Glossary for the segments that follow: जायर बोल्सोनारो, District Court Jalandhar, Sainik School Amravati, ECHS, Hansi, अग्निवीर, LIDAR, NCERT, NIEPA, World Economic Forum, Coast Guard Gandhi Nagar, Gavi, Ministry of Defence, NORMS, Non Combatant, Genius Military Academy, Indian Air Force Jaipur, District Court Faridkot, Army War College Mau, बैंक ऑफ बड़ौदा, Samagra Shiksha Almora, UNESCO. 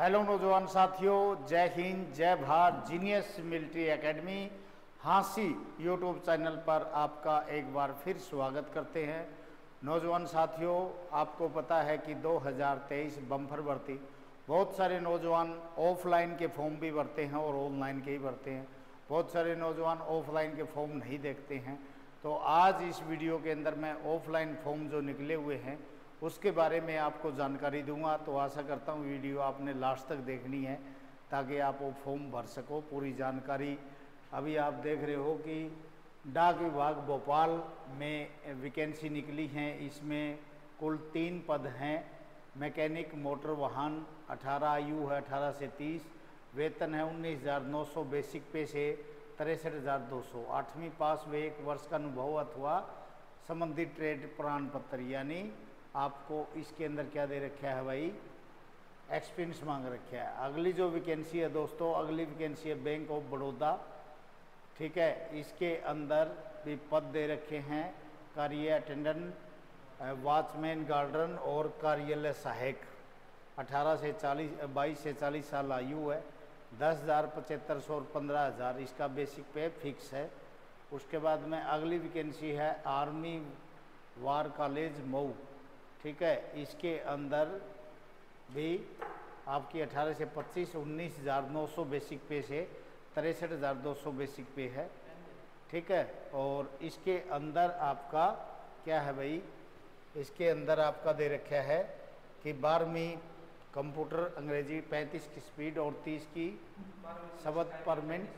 Hello नौजवान साथियों, जय हिंद, जय Bharat. Genius military academy Hansi YouTube channel पर आपका एक बार फिर स्वागत करते हैं। नौजवान साथियों, आपको पता है कि 2023 बम्पर भर्ती, बहुत सारे नौजवान ऑफलाइन के फॉर्म भी भरते हैं और ऑनलाइन के ही भरते हैं। बहुत सारे नौजवान ऑफलाइन के फॉर्म नहीं देखते हैं, तो आज इस वीडियो के अंदर मैं ऑफलाइन फॉर्म जो निकले हुए हैं उसके बारे में आपको जानकारी दूंगा। तो आशा करता हूँ वीडियो आपने लास्ट तक देखनी है ताकि आप वो फॉर्म भर सको पूरी जानकारी। अभी आप देख रहे हो कि डाक विभाग भोपाल में वैकेंसी निकली है। इसमें कुल 3 पद हैं। मैकेनिक मोटर वाहन 18 आयु है 18 से 30, वेतन है 19,900 बेसिक पे से 63,200, 8वीं पास व 1 वर्ष का अनुभव अथवा संबंधित ट्रेड प्रमाण पत्र। यानी आपको इसके अंदर क्या दे रखा है भाई, एक्सपीरियंस मांग रखा है। अगली जो वैकेंसी है दोस्तों, अगली वैकेंसी है बैंक ऑफ बड़ौदा, ठीक है। इसके अंदर भी पद दे रखे हैं कार्य अटेंडेंट, वाचमैन, गार्डन और कार्यालय सहायक। 22 से 40 साल आयु है, 10,075 और 15,000 इसका बेसिक पे फिक्स है। उसके बाद में अगली वैकेंसी है आर्मी वार कॉलेज मऊ, ठीक है। इसके अंदर भी आपकी 18 से 25, 19,900 बेसिक पे से 63,200 बेसिक पे है, ठीक है। और इसके अंदर आपका क्या है भाई, इसके अंदर आपका दे रखा है कि 12वीं कंप्यूटर, अंग्रेजी 35 की स्पीड और 30 की शब्द पर मिनट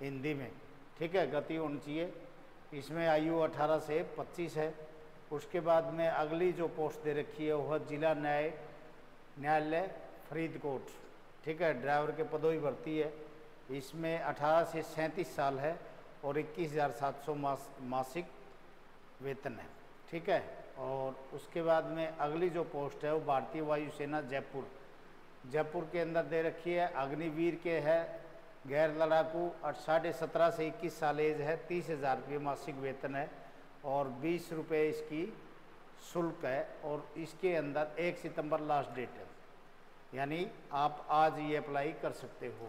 हिंदी में, ठीक है, गति होनी चाहिए। इसमें आयु 18 से 25 है। उसके बाद में अगली जो पोस्ट दे रखी है वह जिला न्यायालय फरीदकोट, ठीक है। ड्राइवर के पदों ही भर्ती है। इसमें 18 से 37 साल है और 21,700 मासिक वेतन है, ठीक है। और उसके बाद में अगली जो पोस्ट है वो भारतीय वायुसेना जयपुर के अंदर दे रखी है। अग्निवीर के है, गैर लड़ाकू, 17.5 से 21 साल एज है, 30,000 रुपये मासिक वेतन है और 20 रुपये इसकी शुल्क है। और इसके अंदर 1 सितंबर लास्ट डेट है, यानी आप आज ये अप्लाई कर सकते हो।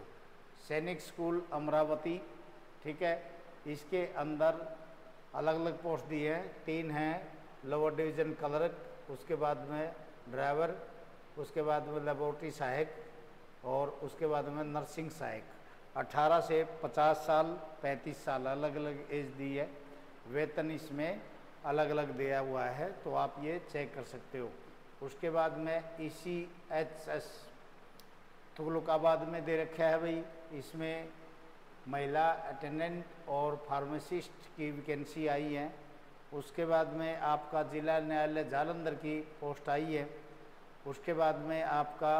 सैनिक स्कूल अमरावती, ठीक है। इसके अंदर अलग अलग पोस्ट दी हैं, 3 हैं लोअर डिवीज़न क्लर्क, उसके बाद में ड्राइवर, उसके बाद में लेबोरेटरी सहायक और उसके बाद में नर्सिंग सहायक। 18 से 50 साल, 35 साल अलग अलग एज दी है। वेतन इसमें अलग अलग दिया हुआ है, तो आप ये चेक कर सकते हो। उसके बाद में ECHS तुगलकाबाद में दे रखा है भाई। इसमें महिला अटेंडेंट और फार्मासिस्ट की वैकेंसी आई है। उसके बाद में आपका जिला न्यायालय जालंधर की पोस्ट आई है। उसके बाद में आपका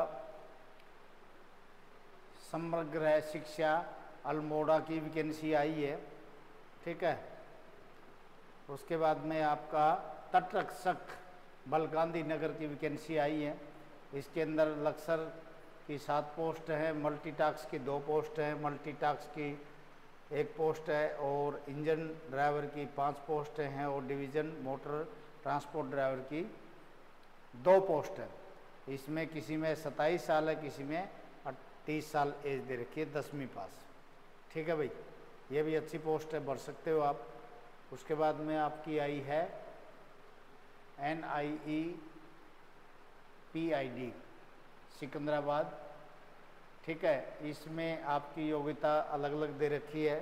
समग्र शिक्षा अल्मोड़ा की वैकेंसी आई है, ठीक है। उसके बाद में आपका तटरक्षक बल गांधी नगर की वैकेंसी आई है। इसके अंदर लक्सर की 7 पोस्ट हैं, मल्टीटास्क की 2 पोस्ट हैं, मल्टीटास्क की 1 पोस्ट है और इंजन ड्राइवर की 5 पोस्ट हैं और डिवीज़न मोटर ट्रांसपोर्ट ड्राइवर की 2 पोस्ट है। इसमें किसी में 27 साल है, किसी में 30 साल एज दे रखी है, 10वीं पास, ठीक है भाई। ये भी अच्छी पोस्ट है, भर सकते हो आप। उसके बाद में आपकी आई है NIEPA सिकंदराबाद, ठीक है। इसमें आपकी योग्यता अलग अलग दे रखी है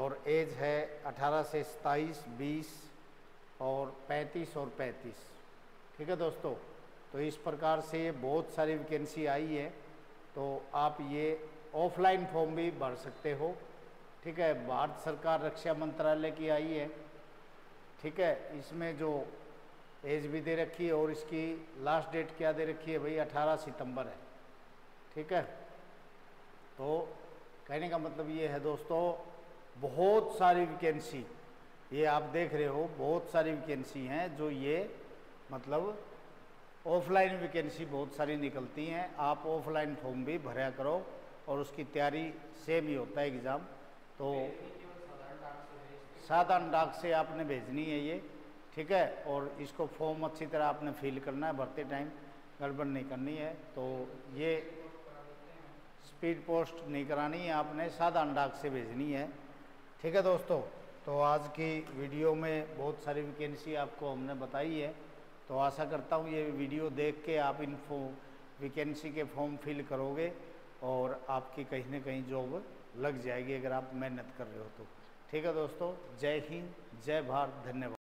और एज है 18 से 27, 20 और 35 और 35, ठीक है दोस्तों। तो इस प्रकार से बहुत सारी वैकेंसी आई है, तो आप ये ऑफलाइन फॉर्म भी भर सकते हो, ठीक है। भारत सरकार रक्षा मंत्रालय की आई है, ठीक है। इसमें जो एज भी दे रखी है और इसकी लास्ट डेट क्या दे रखी है भाई, 18 सितंबर है, ठीक है। तो कहने का मतलब ये है दोस्तों, बहुत सारी वैकेंसी, ये आप देख रहे हो, बहुत सारी वैकेंसी हैं जो ये मतलब ऑफलाइन वैकेंसी बहुत सारी निकलती हैं। आप ऑफलाइन फॉर्म भी भरा करो और उसकी तैयारी से भी होता है एग्ज़ाम, तो साधारण डाक से आपने भेजनी है ये, ठीक है। और इसको फॉर्म अच्छी तरह आपने फिल करना है, भरते टाइम गड़बड़ नहीं करनी है। तो ये स्पीड पोस्ट नहीं करानी है, आपने साधारण डाक से भेजनी है। ठीक है दोस्तों, तो आज की वीडियो में बहुत सारी वैकेंसी आपको हमने बताई है। तो आशा करता हूँ ये वीडियो देख के आप इन वैकेंसी के फॉर्म फिल करोगे और आपकी कहीं ना कहीं जॉब लग जाएगी अगर आप मेहनत कर रहे हो तो। ठीक है दोस्तों, जय हिंद, जय भारत, धन्यवाद।